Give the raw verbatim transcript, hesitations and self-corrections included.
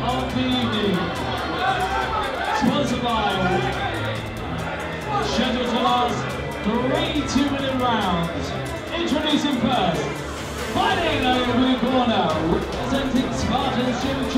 Of the evening, sponsored by scheduled to last three two-minute rounds. Introducing first, fighting out of the blue corner, representing Spartans, Jim